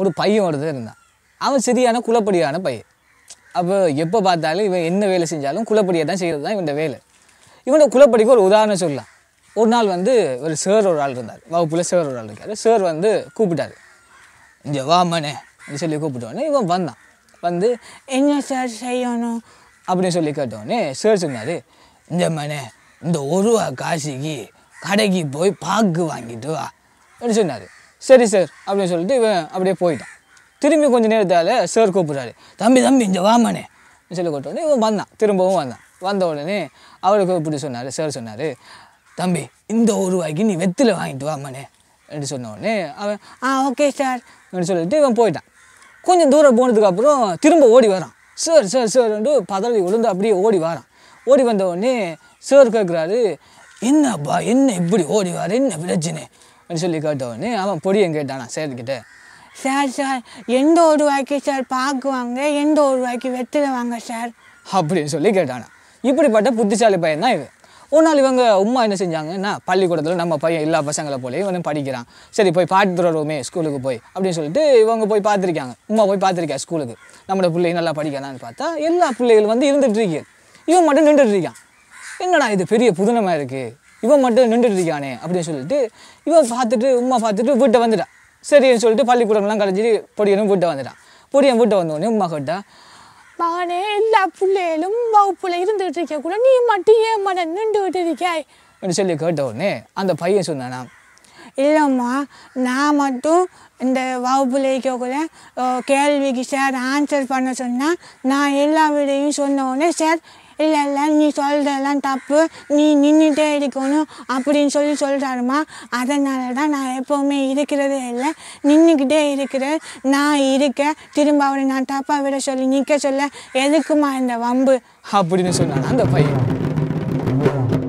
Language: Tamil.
ஒரு பையன் ஒருத்தன் இருந்தான். அவன் சரியான குலப்படியான பையன். அப்போ எப்போ பார்த்தாலும் இவன் என்ன வேலை செஞ்சாலும் குலப்படியாக தான் செய்கிறது தான் இவன் வேலை. இவனோட குலப்படிக்கு ஒரு உதாரணம் சொல்லலாம். ஒரு நாள் ஒரு சார் ஒரு ஆள் இருந்தார், வகுப்பில் சார் ஒரு ஆள் இருக்கார். சார் கூப்பிட்டார், இங்கே வாமனே சொல்லி கூப்பிட்டோடனே இவன் வந்தான். வந்து என்ன சார் செய்யணும் அப்படின்னு சொல்லி கேட்டோடனே சார் சொன்னார், இந்த மனே இந்த ஒருவா காசிக்கு கடைக்கு போய் பாக்கு வாங்கிட்டு வா அப்படின்னு சொன்னார். சரி சார் அப்படின்னு சொல்லிட்டு இவன் அப்படியே போயிட்டான். திரும்பி கொஞ்சம் நேரத்தால் சார் கூப்பிட்றாரு, தம்பி தம்பி இங்கே வாமனே சொல்லி கூப்பிட்டோடனே இவன் வந்தான். திரும்பவும் வந்தான். வந்த உடனே அவரை கூப்பிட்டு சொன்னார், சார் சொன்னார், தம்பி இந்த ஒருவாய்க்கு நீ வெத்தில வாங்கிட்டு வாமனே அப்படின்னு சொன்ன உடனே அவன் ஓகே சார் அப்படின்னு சொல்லிட்டு இவன் போயிட்டான். கொஞ்சம் தூரம் போனதுக்கப்புறம் திரும்ப ஓடி வரான். சார் சார் சார்ன்ட்டு பதறி விழுந்து அப்படியே ஓடி வரான். ஓடி வந்த உடனே சார் கேட்குறாரு, என்னப்பா என்ன இப்படி ஓடி வர, என்ன பிரச்சனை அப்படின்னு சொல்லி கேட்ட உடனே அவன் பொடியன் கேட்டானா சார்கிட்ட, சார் சார் எந்த ஒருவாய்க்கு சார் பாக்கு வாங்க, எந்த ஒருவாய்க்கு வெத்தில வாங்க சார் அப்படின்னு சொல்லி கேட்டானா. இப்படிப்பட்ட புத்திசாலி பையன் தான் இவன். ஒரு நாள் இவங்க உமா என்ன செஞ்சாங்கன்னா, பள்ளிக்கூடத்தில் நம்ம பையன் எல்லா பசங்களை போல இவன் படிக்கிறான், சரி போய் பார்த்துட்டு வருவோமே ஸ்கூலுக்கு போய் அப்படின்னு சொல்லிட்டு இவங்க போய் பார்த்துருக்காங்க. உமா போய் பார்த்துருக்கா ஸ்கூலுக்கு, நம்மளோட பிள்ளைங்க நல்லா படிக்கிறான்னு பார்த்தா எல்லா பிள்ளைகளும் இருந்துகிட்டு இருக்கு, இவன் மட்டும் நின்றுட்டு இருக்கான். என்னடா இது பெரிய புதுனமாக இருக்குது, இவன் மட்டும் நின்றுட்டு இருக்கானே அப்படின்னு சொல்லிட்டு இவன் பார்த்துட்டு உமா பார்த்துட்டு வீட்டை வந்துட்டான். சரின்னு சொல்லிட்டு பள்ளிக்கூடம்லாம் கலைஞ்சிட்டு பொடியனும் வீட்டை வந்துட்டான். பொடியன் வீட்டை வந்தோடனே உமா கேட்டா, மகனே எல்லா பிள்ளைகளும் வகுப்புல இருந்துகிட்டு இருக்க கூட நீ மட்டும் ஏன் மனம் நின்று விட்டு இருக்காய் அப்படின்னு சொல்லி கேட்ட உடனே அந்த பையன் சொன்னானா, இல்லைம்மா நான் மட்டும் இந்த வகுப்புல இருக்கக்குள்ள கேள்விக்கு சார் ஆன்சர் பண்ண சொன்னால் நான் எல்லா விடையும் சொன்ன உடனே சார் இல்லை இல்லை நீ சொல்கிறதெல்லாம் தப்பு, நீ நின்றுட்டே இருக்கணும் அப்படின்னு சொல்லி சொல்கிறாருமா, அதனால தான் நான் எப்போவுமே இருக்கிறதே இல்லை, நின்றுக்கிட்டே இருக்கிறேன், நான் இருக்கேன், திரும்ப அவரை நான் தப்பாக விட சொல்லி நிற்க சொல்ல எதுக்குமா இந்த வம்பு அப்படின்னு சொன்னான் அந்த பையன்.